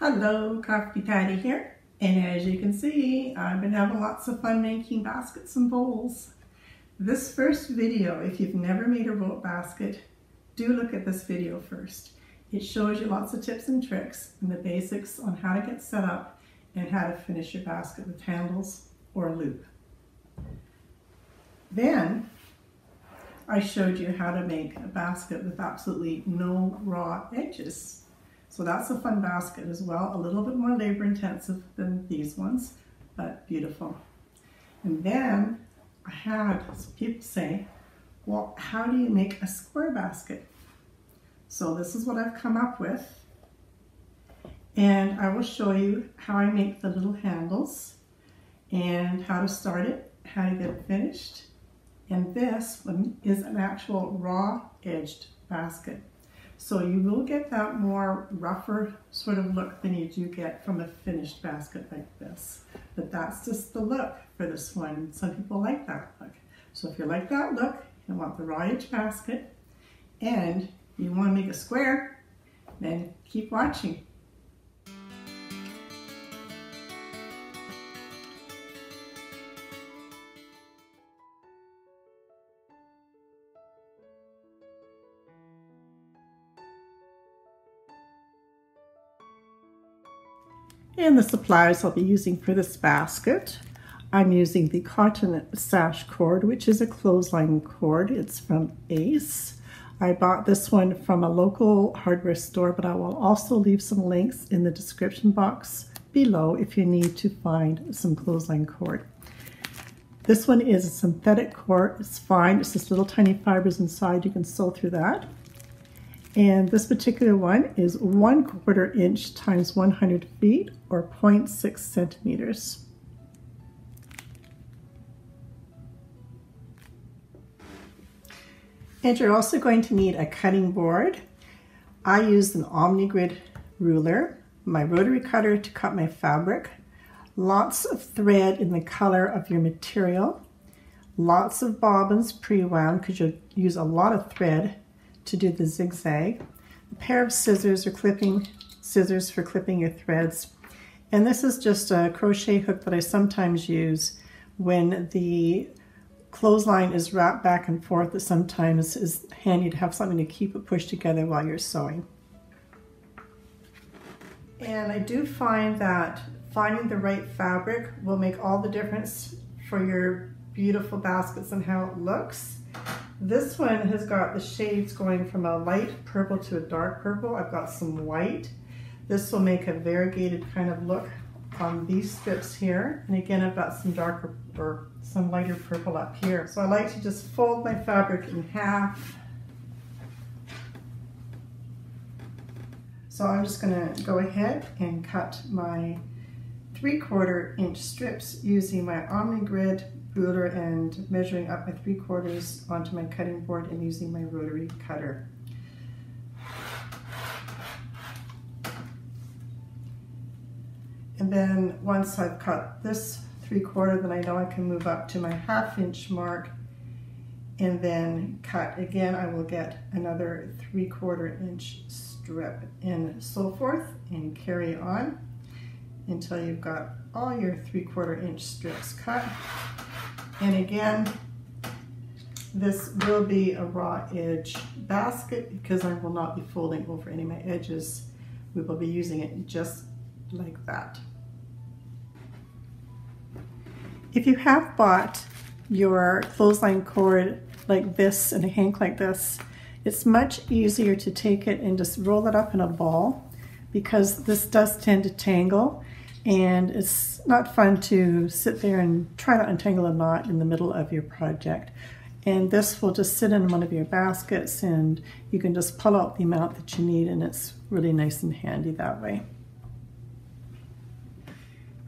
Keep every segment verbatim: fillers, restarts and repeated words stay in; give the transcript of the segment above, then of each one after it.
Hello, Crafty Patty here, and as you can see, I've been having lots of fun making baskets and bowls. This first video, if you've never made a rope basket, do look at this video first. It shows you lots of tips and tricks and the basics on how to get set up and how to finish your basket with handles or a loop. Then, I showed you how to make a basket with absolutely no raw edges. So that's a fun basket as well, a little bit more labor intensive than these ones, but beautiful. And then I had people say, well, how do you make a square basket? So this is what I've come up with. And I will show you how I make the little handles and how to start it, how to get it finished. And this one is an actual raw edged basket. So you will get that more rougher sort of look than you do get from a finished basket like this. But that's just the look for this one. Some people like that look. So if you like that look, you want the raw edge basket, and you want to make a square, then keep watching. And the supplies I'll be using for this basket, I'm using the cotton sash cord, which is a clothesline cord. It's from Ace. I bought this one from a local hardware store, but I will also leave some links in the description box below if you need to find some clothesline cord. This one is a synthetic cord. It's fine. It's just little tiny fibers inside. You can sew through that. And this particular one is one quarter inch times one hundred feet, or zero point six centimeters. And you're also going to need a cutting board. I used an OmniGrid ruler, my rotary cutter to cut my fabric, lots of thread in the color of your material, lots of bobbins pre-wound because you'll use a lot of thread to do the zigzag, a pair of scissors or clipping scissors for clipping your threads, and this is just a crochet hook that I sometimes use when the clothesline is wrapped back and forth. It sometimes is handy to have something to keep it pushed together while you're sewing. And I do find that finding the right fabric will make all the difference for your beautiful baskets and how it looks. This one has got the shades going from a light purple to a dark purple. I've got some white. This will make a variegated kind of look on these strips here. And again, I've got some darker or some lighter purple up here. So I like to just fold my fabric in half. So I'm just going to go ahead and cut my three quarter inch strips using my OmniGrid ruler and measuring up my three quarters onto my cutting board and using my rotary cutter. And then once I've cut this three quarter, then I know I can move up to my half inch mark and then cut again. I will get another three quarter inch strip and so forth, and carry on until you've got all your three quarter inch strips cut. And again, this will be a raw edge basket because I will not be folding over any of my edges. We will be using it just like that. If you have bought your clothesline cord like this and a hank like this, it's much easier to take it and just roll it up in a ball, because this does tend to tangle. And it's not fun to sit there and try to untangle a knot in the middle of your project. And this will just sit in one of your baskets, and you can just pull out the amount that you need, and it's really nice and handy that way.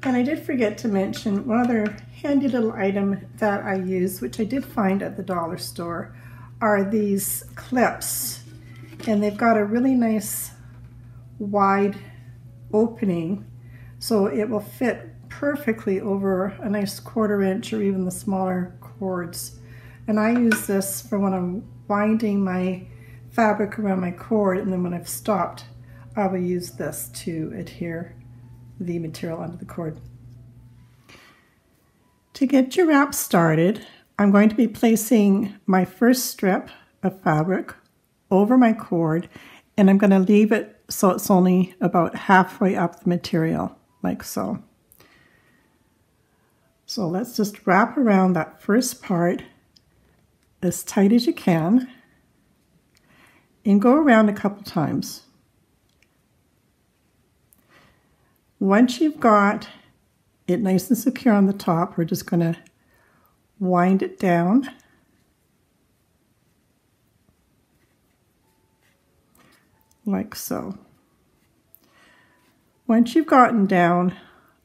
And I did forget to mention one other handy little item that I use, which I did find at the dollar store, are these clips. And they've got a really nice wide opening, so it will fit perfectly over a nice quarter inch or even the smaller cords. And I use this for when I'm winding my fabric around my cord, and then when I've stopped, I will use this to adhere the material onto the cord. To get your wrap started, I'm going to be placing my first strip of fabric over my cord, and I'm going to leave it so it's only about halfway up the material, like so. So let's just wrap around that first part as tight as you can and go around a couple times. Once you've got it nice and secure on the top, we're just going to wind it down. Like so. Once you've gotten down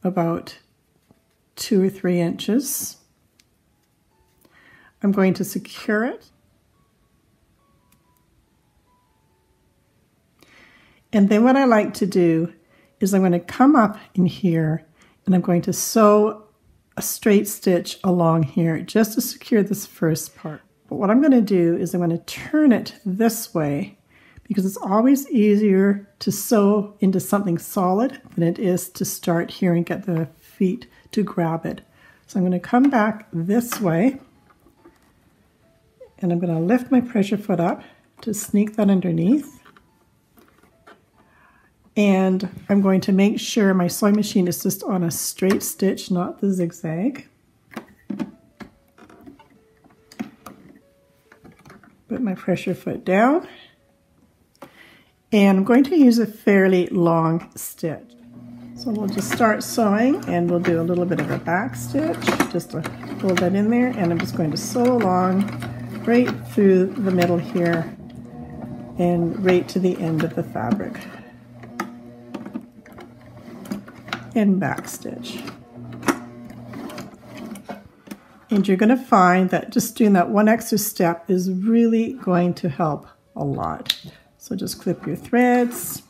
about two or three inches, I'm going to secure it. And then what I like to do is I'm going to come up in here and I'm going to sew a straight stitch along here just to secure this first part. But what I'm going to do is I'm going to turn it this way, because it's always easier to sew into something solid than it is to start here and get the feet to grab it. So I'm going to come back this way and I'm going to lift my pressure foot up to sneak that underneath. And I'm going to make sure my sewing machine is just on a straight stitch, not the zigzag. Put my pressure foot down. And I'm going to use a fairly long stitch. So we'll just start sewing and we'll do a little bit of a back stitch just to hold that in there. And I'm just going to sew along right through the middle here and right to the end of the fabric. And back stitch. And you're going to find that just doing that one extra step is really going to help a lot. So just clip your threads.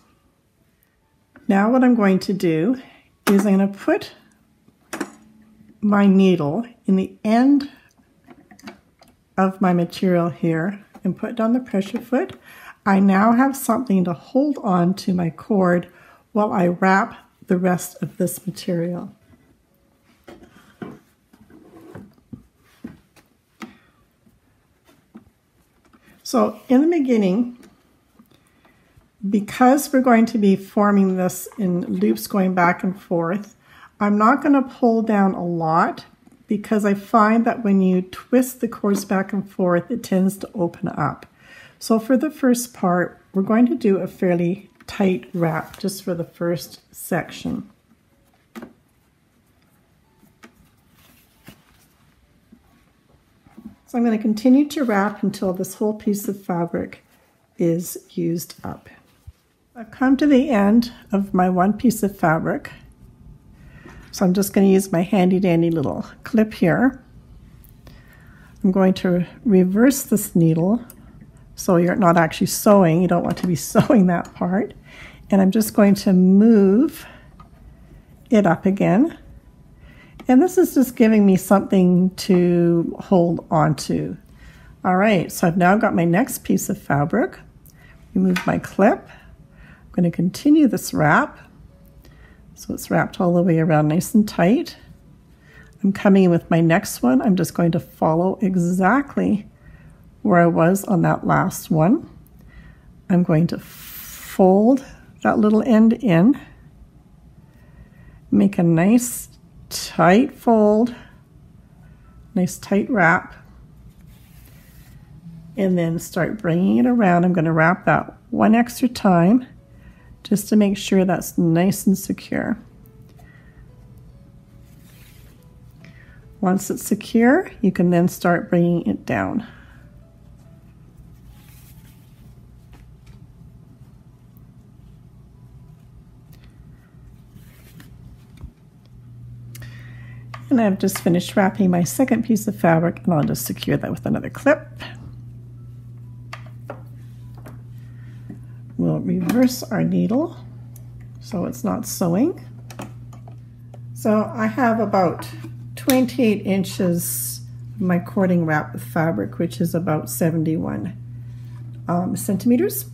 Now what I'm going to do is I'm going to put my needle in the end of my material here and put down the pressure foot. I now have something to hold on to my cord while I wrap the rest of this material. So in the beginning, because we're going to be forming this in loops going back and forth, I'm not going to pull down a lot because I find that when you twist the cords back and forth, it tends to open up. So for the first part, we're going to do a fairly tight wrap just for the first section. So I'm going to continue to wrap until this whole piece of fabric is used up. I've come to the end of my one piece of fabric, so I'm just going to use my handy dandy little clip here. I'm going to reverse this needle so you're not actually sewing, you don't want to be sewing that part, and I'm just going to move it up again, and this is just giving me something to hold on to. All right, so I've now got my next piece of fabric. Remove my clip. I'm going to continue this wrap, so it's wrapped all the way around nice and tight. I'm coming in with my next one. I'm just going to follow exactly where I was on that last one. I'm going to fold that little end in, make a nice tight fold, nice tight wrap, and then start bringing it around. I'm going to wrap that one extra time just to make sure that's nice and secure. Once it's secure, you can then start bringing it down. And I've just finished wrapping my second piece of fabric, and I'll just secure that with another clip. We'll reverse our needle so it's not sewing. So I have about twenty-eight inches of my cording wrap with fabric, which is about seventy-one um, centimeters.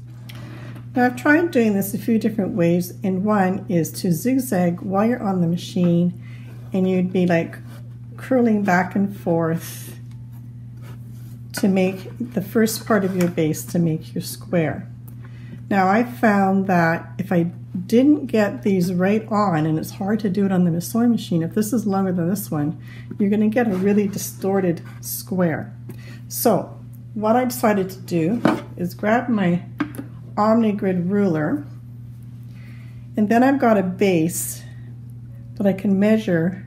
Now I've tried doing this a few different ways, and one is to zigzag while you're on the machine, and you'd be like curling back and forth to make the first part of your base to make your square. Now I found that if I didn't get these right on, and it's hard to do it on the sewing machine, if this is longer than this one, you're going to get a really distorted square. So what I decided to do is grab my OmniGrid ruler, and then I've got a base that I can measure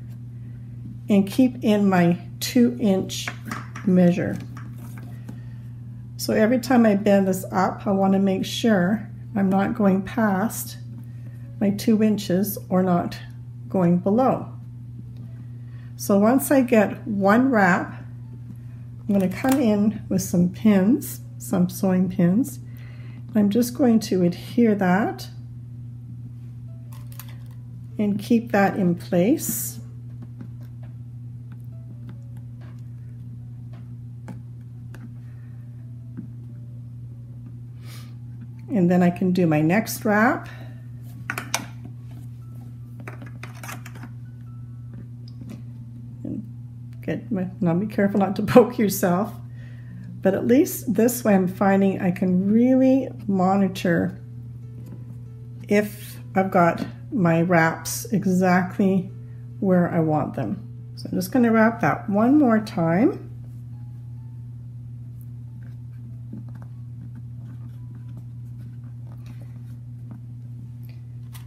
and keep in my two inch measure. So every time I bend this up, I want to make sure I'm not going past my two inches or not going below. So once I get one wrap, I'm going to come in with some pins, some sewing pins. I'm just going to adhere that and keep that in place. And then I can do my next wrap. And get my, now be careful not to poke yourself. But at least this way I'm finding I can really monitor if I've got my wraps exactly where I want them. So I'm just going to wrap that one more time.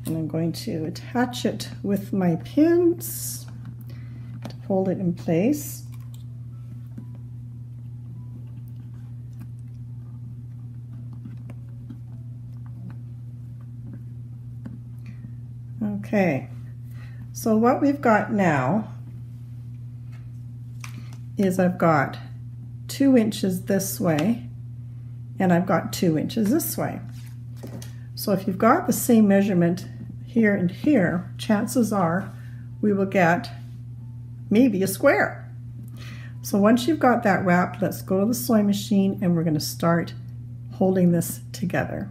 And I'm going to attach it with my pins to hold it in place. Okay, so what we've got now is I've got two inches this way, and I've got two inches this way. So if you've got the same measurement here and here, chances are we will get maybe a square. So once you've got that wrapped, let's go to the sewing machine, and we're going to start holding this together.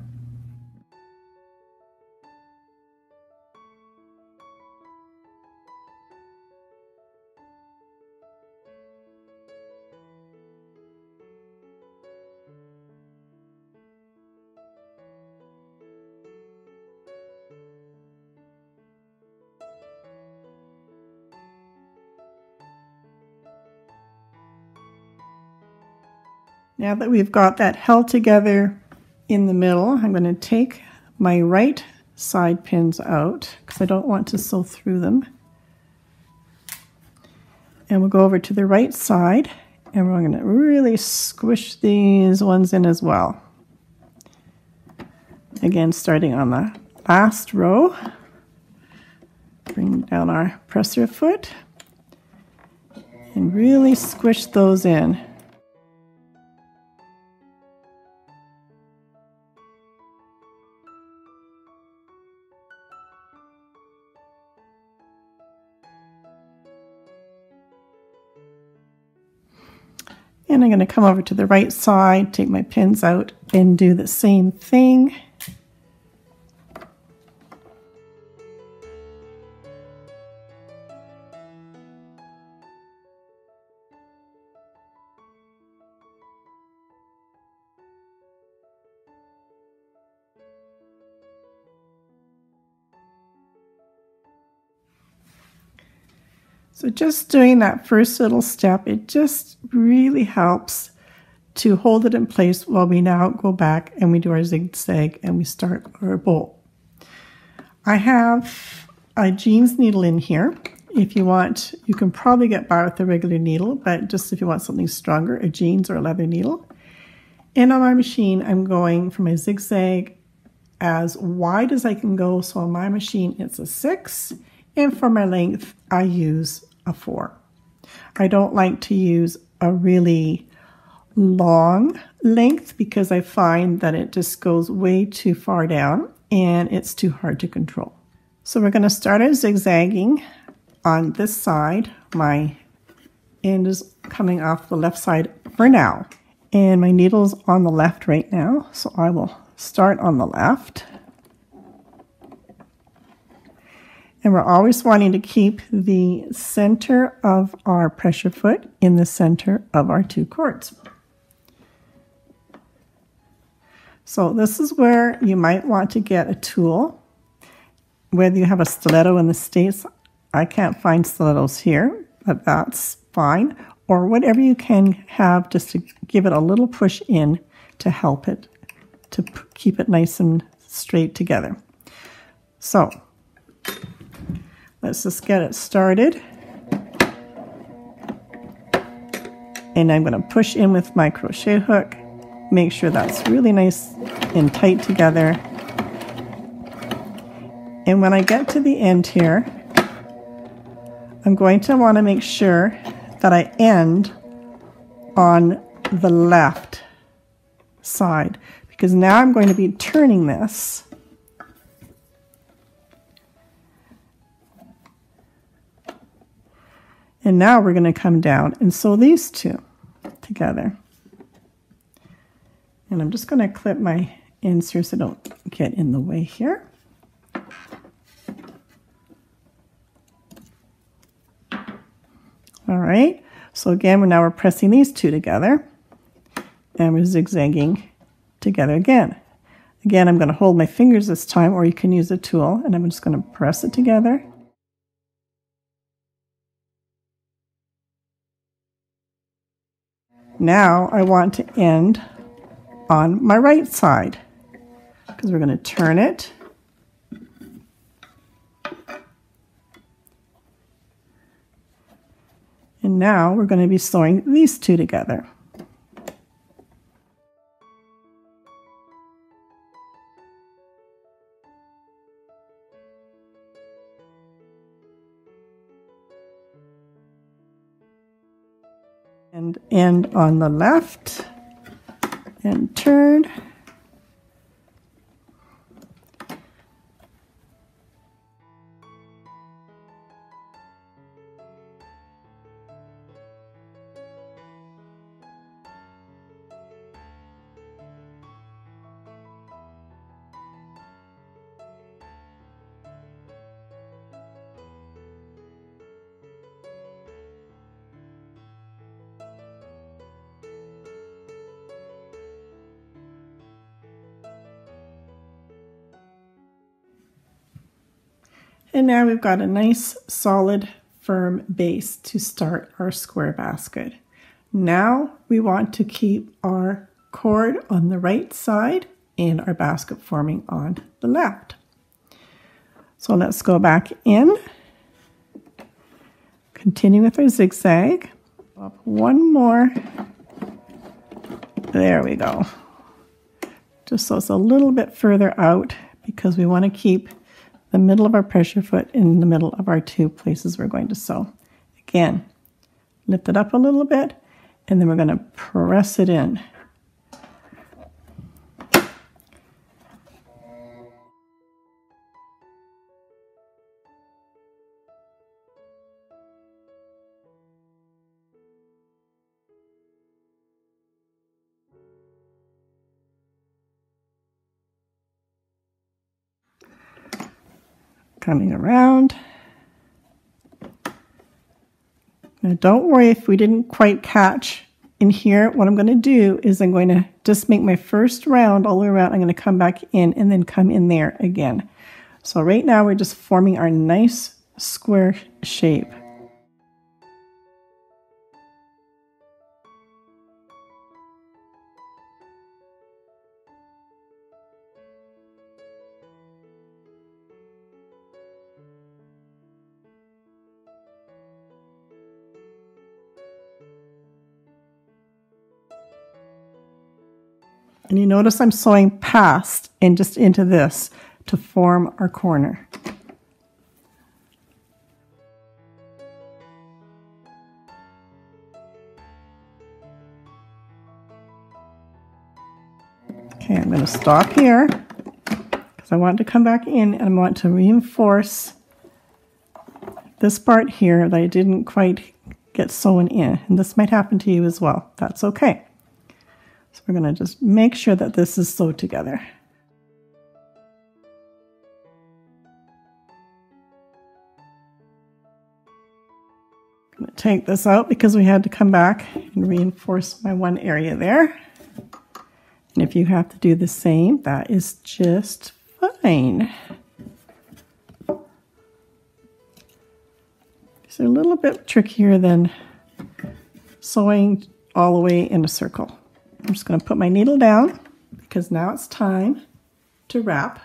Now that we've got that held together in the middle, I'm going to take my right side pins out because I don't want to sew through them. And we'll go over to the right side, and we're going to really squish these ones in as well. Again, starting on the last row, bring down our presser foot and really squish those in. And I'm going to come over to the right side, take my pins out, and do the same thing. So just doing that first little step, it just really helps to hold it in place while we now go back and we do our zigzag and we start our bowl. I have a jeans needle in here. If you want, you can probably get by with a regular needle, but just if you want something stronger, a jeans or a leather needle. And on my machine, I'm going for my zigzag as wide as I can go. So on my machine, it's a six. And for my length, I use a four. I don't like to use a really long length because I find that it just goes way too far down and it's too hard to control. So we're going to start our zigzagging on this side. My end is coming off the left side for now, and my needle's on the left right now. So I will start on the left. And we're always wanting to keep the center of our pressure foot in the center of our two cords. So this is where you might want to get a tool. Whether you have a stiletto in the States, I can't find stilettos here, but that's fine. Or whatever you can have just to give it a little push in to help it, to keep it nice and straight together. So let's just get it started. And I'm going to push in with my crochet hook. Make sure that's really nice and tight together. And when I get to the end here, I'm going to want to make sure that I end on the left side, because now I'm going to be turning this. And now we're going to come down and sew these two together. And I'm just going to clip my ends here so I don't get in the way here. All right, so again, we're now we're pressing these two together and we're zigzagging together again. Again, I'm going to hold my fingers this time, or you can use a tool, and I'm just going to press it together. Now I want to end on my right side because we're going to turn it. And now we're going to be sewing these two together. And end on the left and turn. And now we've got a nice, solid, firm base to start our square basket. Now we want to keep our cord on the right side and our basket forming on the left. So let's go back in, continue with our zigzag, up one more, there we go. Just so it's a little bit further out because we want to keep the middle of our pressure foot in the middle of our two places we're going to sew. Again, lift it up a little bit, and then we're going to press it in. Coming around. Now don't worry if we didn't quite catch in here. What I'm going to do is I'm going to just make my first round all the way around. I'm going to come back in and then come in there again. So right now we're just forming our nice square shape. And you notice I'm sewing past and just into this to form our corner. Okay, I'm going to stop here because I want to come back in and I want to reinforce this part here that I didn't quite get sewn in. And this might happen to you as well. That's okay. So we're going to just make sure that this is sewed together. I'm going to take this out because we had to come back and reinforce my one area there. And if you have to do the same, that is just fine. These are a little bit trickier than sewing all the way in a circle. I'm just going to put my needle down because now it's time to wrap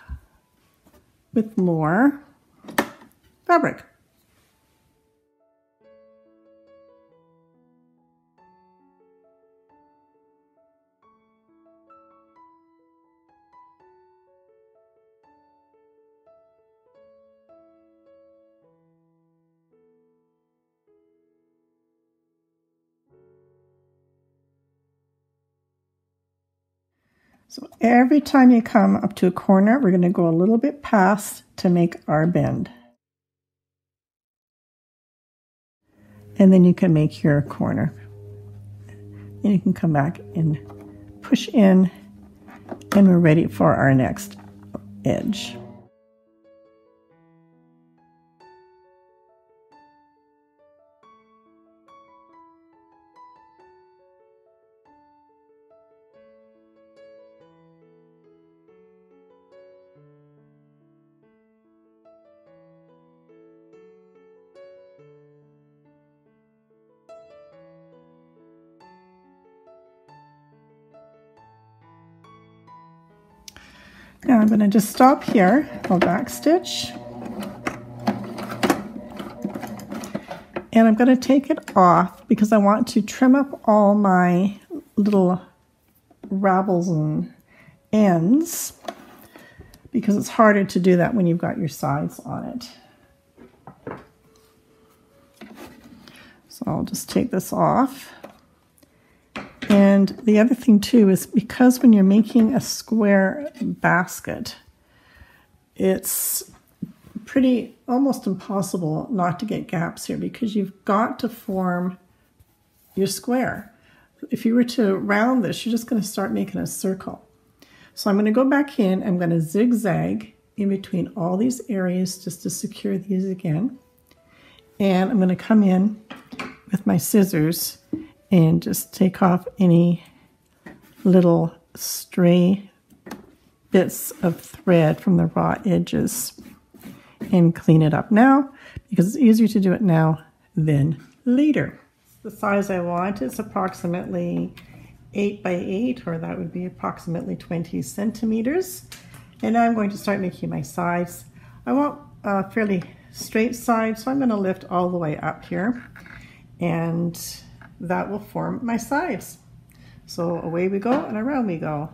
with more fabric. So every time you come up to a corner, we're going to go a little bit past to make our bend. And then you can make your corner. And you can come back and push in, and we're ready for our next edge. Now I'm going to just stop here, I'll back stitch, and I'm going to take it off because I want to trim up all my little ravels and ends because it's harder to do that when you've got your sides on it. So I'll just take this off. And the other thing too is because when you're making a square basket, it's pretty almost impossible not to get gaps here because you've got to form your square. If you were to round this, you're just going to start making a circle. So I'm going to go back in, I'm going to zigzag in between all these areas just to secure these again. And I'm going to come in with my scissors and just take off any little stray bits of thread from the raw edges and clean it up now because it's easier to do it now than later. The size I want is approximately eight by eight, or that would be approximately twenty centimeters. And now I'm going to start making my sides. I want a fairly straight side, so I'm going to lift all the way up here and that will form my sides. So away we go and around we go.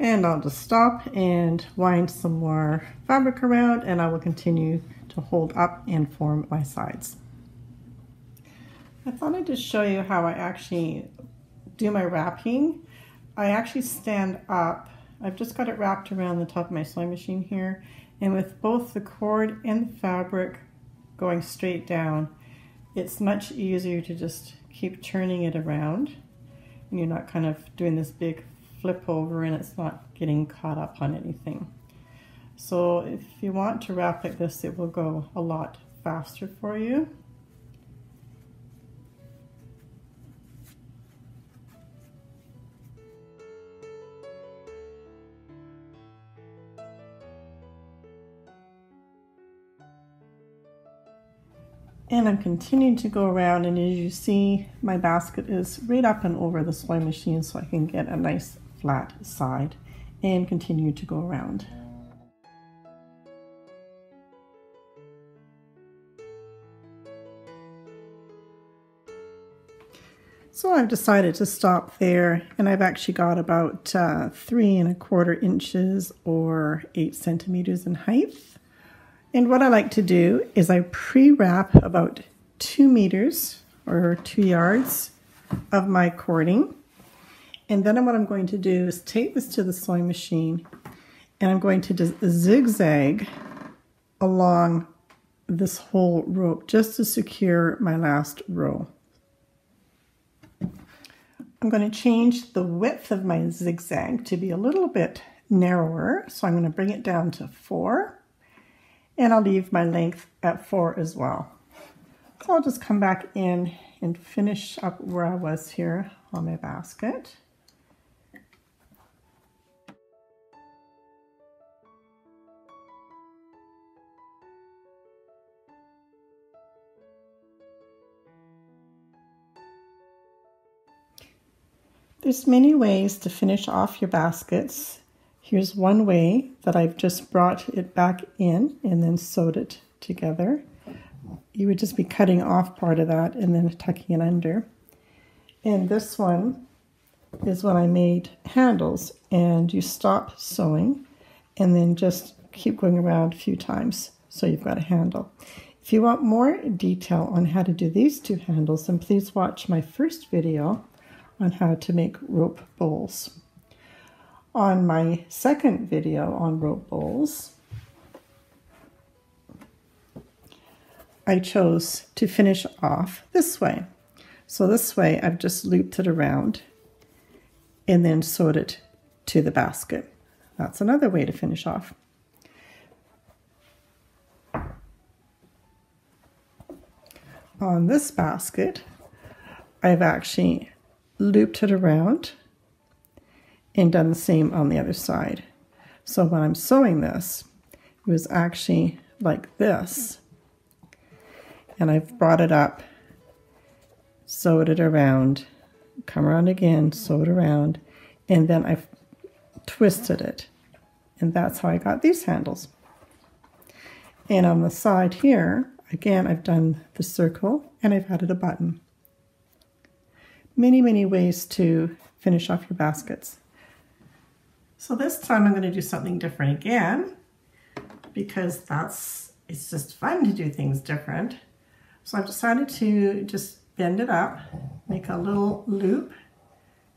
And I'll just stop and wind some more fabric around and I will continue to hold up and form my sides. I thought I'd just show you how I actually do my wrapping. I actually stand up. I've just got it wrapped around the top of my sewing machine here, and with both the cord and the fabric going straight down, it's much easier to just keep turning it around and you're not kind of doing this big flip over and it's not getting caught up on anything. So if you want to wrap like this, it will go a lot faster for you. And I'm continuing to go around, and as you see, my basket is right up and over the sewing machine so I can get a nice flat side and continue to go around. So I've decided to stop there, and I've actually got about uh, three and a quarter inches or eight centimeters in height. And what I like to do is I pre-wrap about two meters or two yards of my cording. And then what I'm going to do is take this to the sewing machine and I'm going to just zigzag along this whole rope just to secure my last row. I'm going to change the width of my zigzag to be a little bit narrower, so I'm going to bring it down to four, and I'll leave my length at four as well. So I'll just come back in and finish up where I was here on my basket. There's many ways to finish off your baskets. Here's one way that I've just brought it back in and then sewed it together. You would just be cutting off part of that and then tucking it under. And this one is when I made handles, and you stop sewing and then just keep going around a few times so you've got a handle. If you want more detail on how to do these two handles, then please watch my first video on how to make rope bowls. On my second video on rope bowls, I chose to finish off this way. So this way I've just looped it around and then sewed it to the basket. That's another way to finish off. On this basket, I've actually looped it around and done the same on the other side. So when I'm sewing this, it was actually like this, and I've brought it up, sewed it around, come around again, sew it around, and then I've twisted it, and that's how I got these handles. And on the side here again, I've done the circle and I've added a button. Many, many ways to finish off your baskets. So this time I'm going to do something different again, because that's, it's just fun to do things different. So I've decided to just bend it up, make a little loop,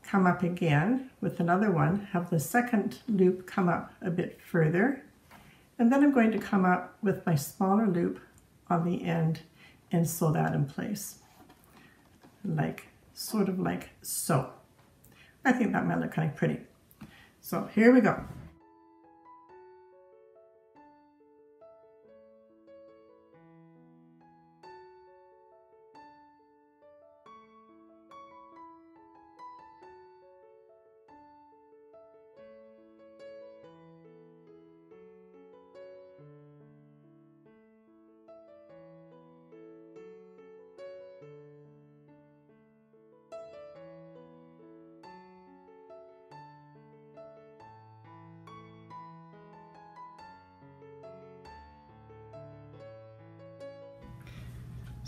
come up again with another one, have the second loop come up a bit further, and then I'm going to come up with my smaller loop on the end and sew that in place, like sort of like so. I think that might look kind of pretty. So here we go.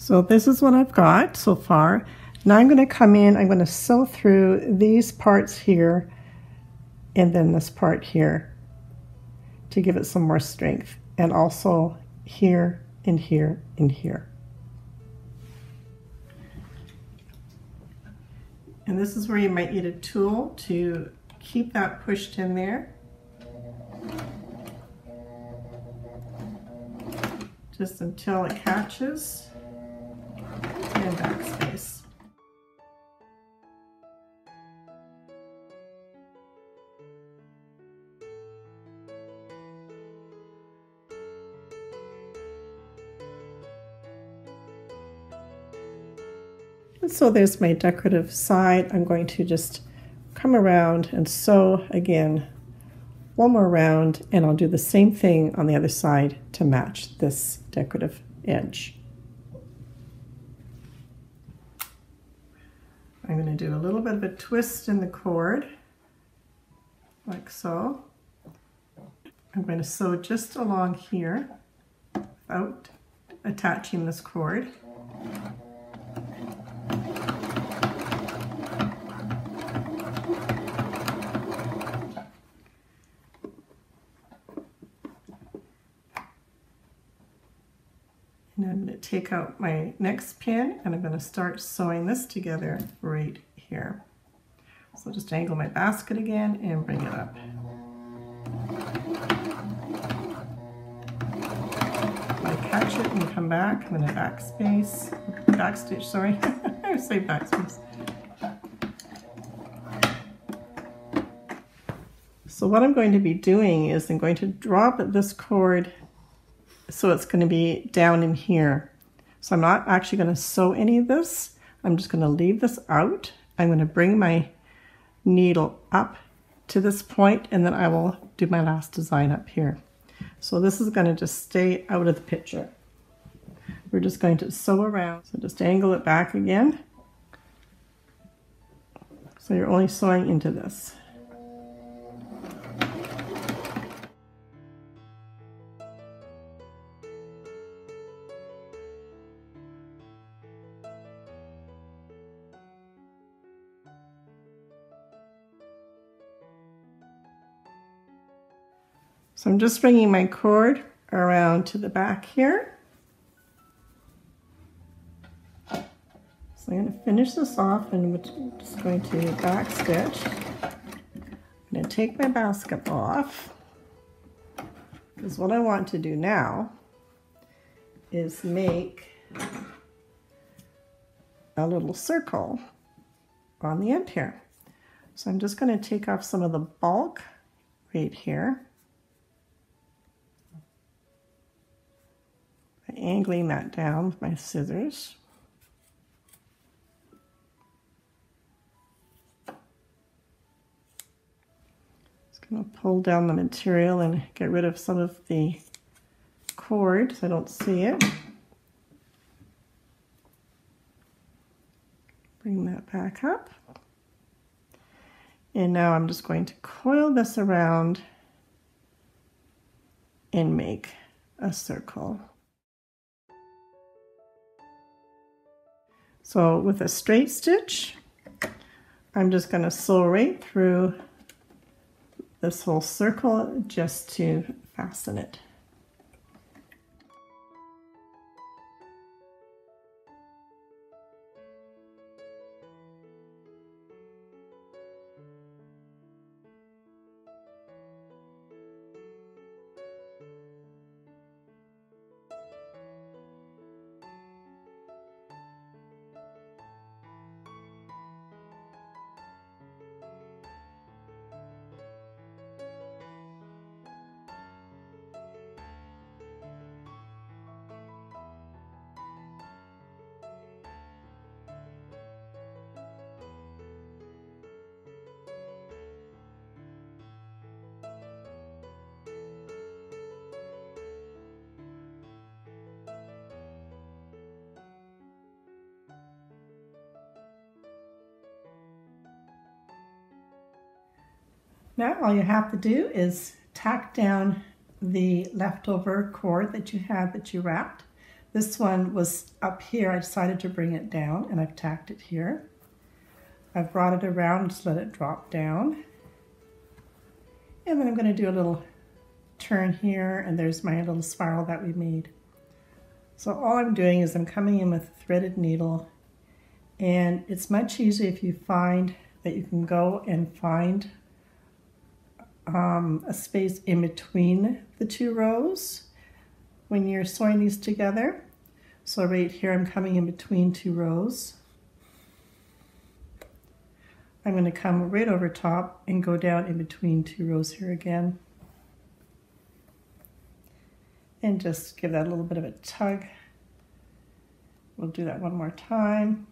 So this is what I've got so far. Now I'm going to come in, I'm going to sew through these parts here and then this part here to give it some more strength, and also here and here and here. And this is where you might need a tool to keep that pushed in there. Just until it catches. Backspace. And so there's my decorative side. I'm going to just come around and sew again one more round, and I'll do the same thing on the other side to match this decorative edge. I'm going to do a little bit of a twist in the cord, like so. I'm going to sew just along here without attaching this cord. Take out my next pin, and I'm going to start sewing this together right here. So just angle my basket again and bring it up. come back, I'm gonna backspace, backstitch, sorry, I would say backspace. So what I'm going to be doing is I'm going to drop this cord so it's going to be down in here. So I'm not actually going to sew any of this. I'm just going to leave this out. I'm going to bring my needle up to this point and then I will do my last design up here. So this is going to just stay out of the picture. We're just going to sew around. So just angle it back again. So you're only sewing into this. So I'm just bringing my cord around to the back here. So I'm going to finish this off and I'm just going to back stitch. I'm going to take my basket off because what I want to do now is make a little circle on the end here. So I'm just going to take off some of the bulk right here. Angling that down with my scissors. Just going to pull down the material and get rid of some of the cord so I don't see it. Bring that back up. And now I'm just going to coil this around and make a circle. So with a straight stitch, I'm just going to sew right through this whole circle just to fasten it. Now all you have to do is tack down the leftover cord that you had that you wrapped. This one was up here. I decided to bring it down and I've tacked it here. I've brought it around, just let it drop down. And then I'm going to do a little turn here and there's my little spiral that we made. So all I'm doing is I'm coming in with a threaded needle and it's much easier if you find that you can go and find Um, a space in between the two rows when you're sewing these together. So right here I'm coming in between two rows. I'm going to come right over top and go down in between two rows here again and just give that a little bit of a tug. We'll do that one more time.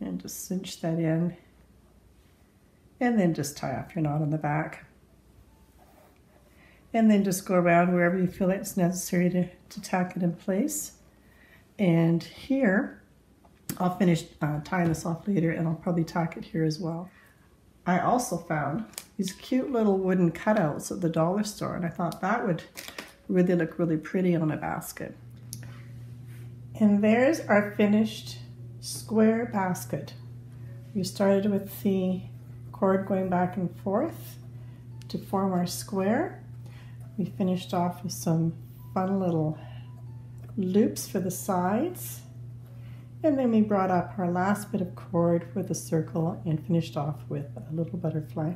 And just cinch that in and then just tie off your knot on the back and then just go around wherever you feel it's necessary to, to tack it in place. And here I'll finish uh, tying this off later and I'll probably tack it here as well. I also found these cute little wooden cutouts at the dollar store and I thought that would really look really pretty on a basket. And there's our finished square basket. We started with the cord going back and forth to form our square. We finished off with some fun little loops for the sides. And then we brought up our last bit of cord with a circle and finished off with a little butterfly.